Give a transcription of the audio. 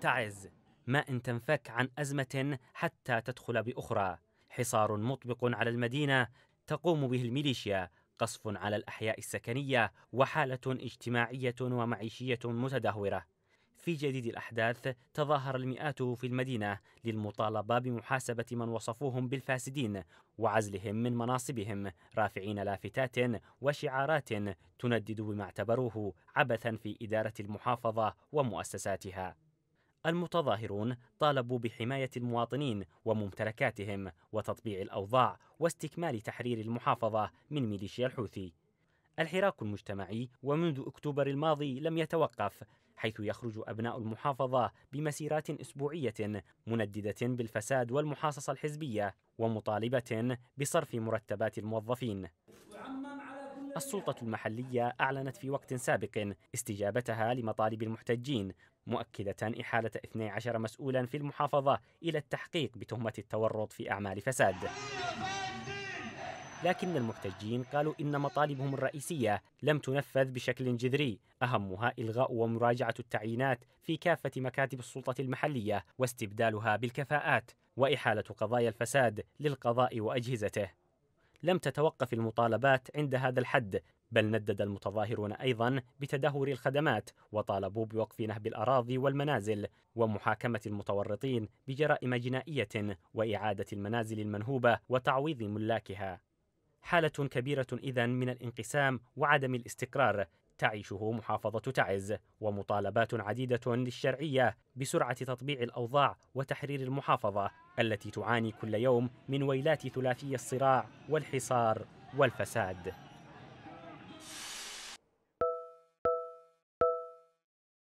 تعز ما إن تنفك عن أزمة حتى تدخل بأخرى، حصار مطبق على المدينة تقوم به الميليشيا، قصف على الأحياء السكنية، وحالة اجتماعية ومعيشية متدهورة. في جديد الأحداث تظاهر المئات في المدينة للمطالبة بمحاسبة من وصفوهم بالفاسدين وعزلهم من مناصبهم، رافعين لافتات وشعارات تندد بما اعتبروه عبثا في إدارة المحافظة ومؤسساتها. المتظاهرون طالبوا بحماية المواطنين وممتلكاتهم وتطبيع الأوضاع واستكمال تحرير المحافظة من ميليشيا الحوثي. الحراك المجتمعي ومنذ أكتوبر الماضي لم يتوقف، حيث يخرج أبناء المحافظة بمسيرات أسبوعية منددة بالفساد والمحاصصة الحزبية ومطالبة بصرف مرتبات الموظفين. السلطة المحلية أعلنت في وقت سابق استجابتها لمطالب المحتجين، مؤكدة إحالة 12 مسؤولا في المحافظة إلى التحقيق بتهمة التورط في أعمال فساد. لكن المحتجين قالوا إن مطالبهم الرئيسية لم تنفذ بشكل جذري، أهمها إلغاء ومراجعة التعيينات في كافة مكاتب السلطة المحلية واستبدالها بالكفاءات، وإحالة قضايا الفساد للقضاء وأجهزته. لم تتوقف المطالبات عند هذا الحد، بل ندد المتظاهرون أيضا بتدهور الخدمات وطالبوا بوقف نهب الأراضي والمنازل ومحاكمة المتورطين بجرائم جنائية وإعادة المنازل المنهوبة وتعويض ملاكها. حالة كبيرة إذن من الانقسام وعدم الاستقرار تعيشه محافظة تعز، ومطالبات عديدة للشرعية بسرعة تطبيع الأوضاع وتحرير المحافظة التي تعاني كل يوم من ويلات ثلاثي الصراع والحصار والفساد.